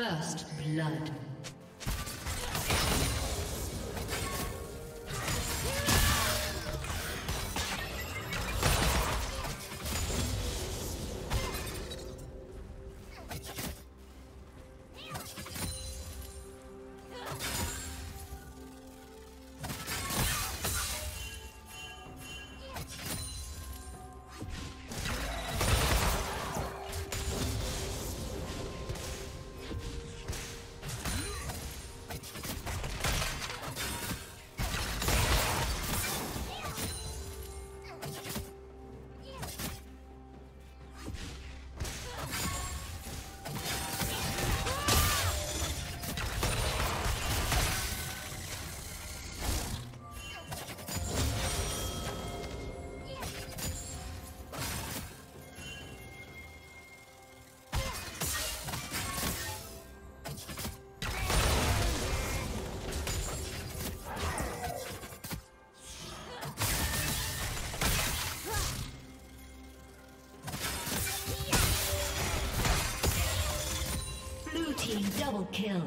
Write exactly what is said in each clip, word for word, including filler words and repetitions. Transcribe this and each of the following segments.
First blood. Double kill.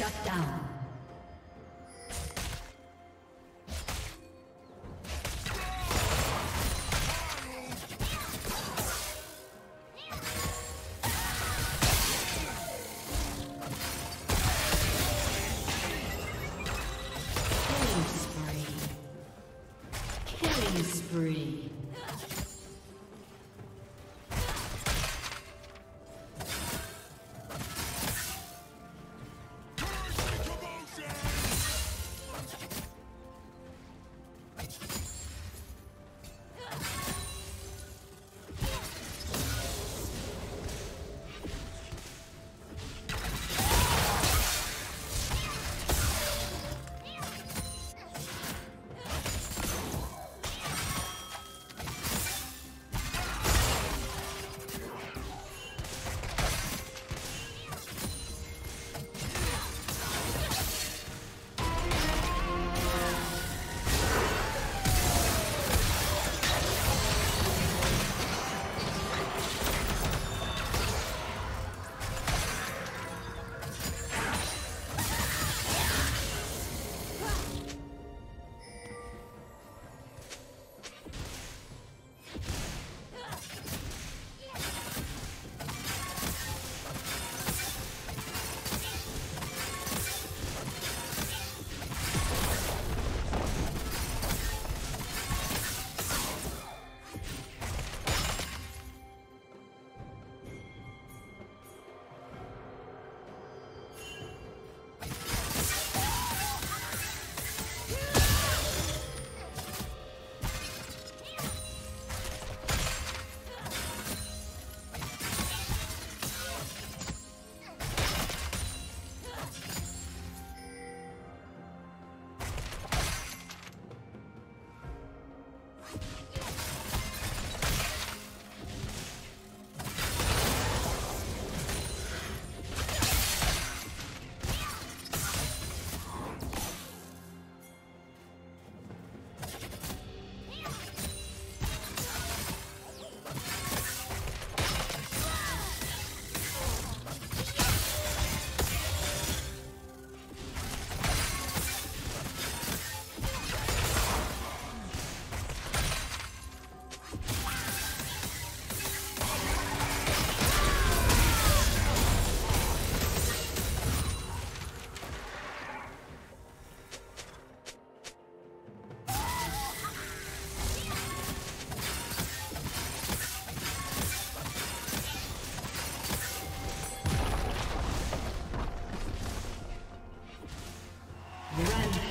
Shut down. Killing spree. Killing spree. Come on!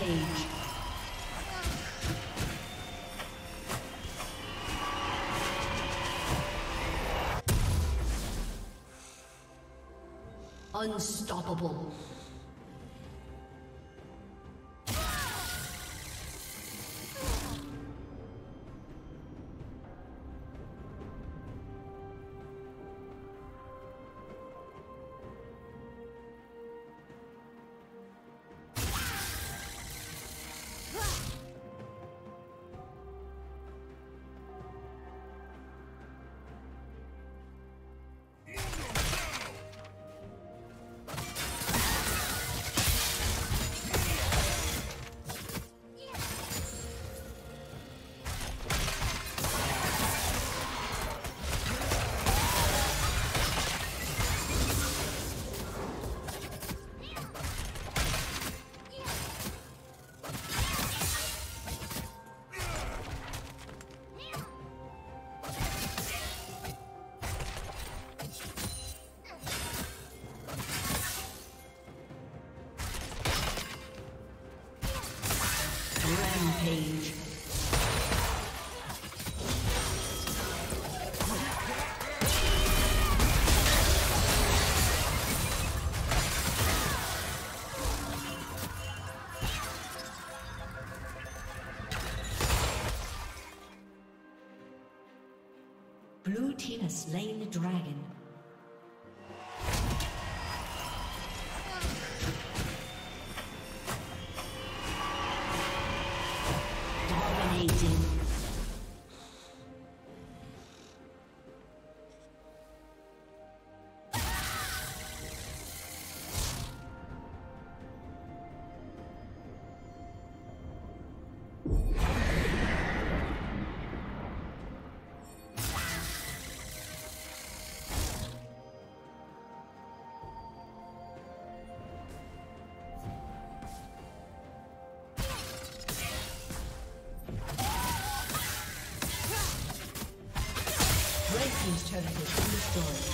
Rampage. Unstoppable. Rampage. Blue team has slain the dragon. Team's turret has been destroyed.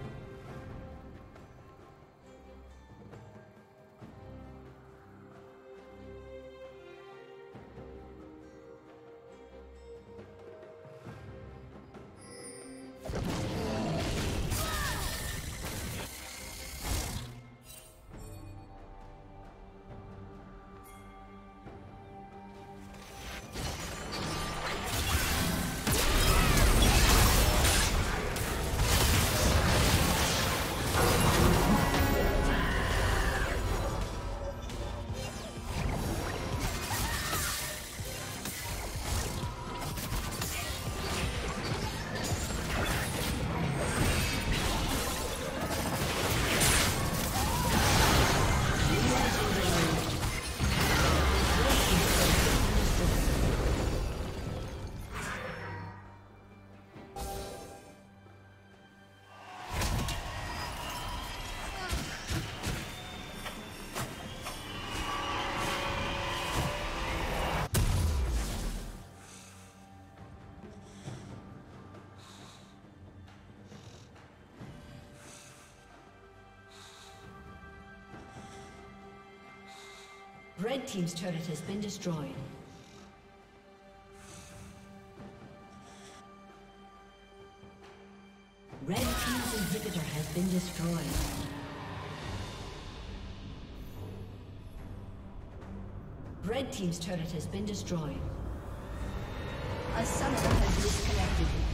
Red team's turret has been destroyed. Red team's inhibitor has been destroyed. Red team's turret has been destroyed. A summoner has disconnected.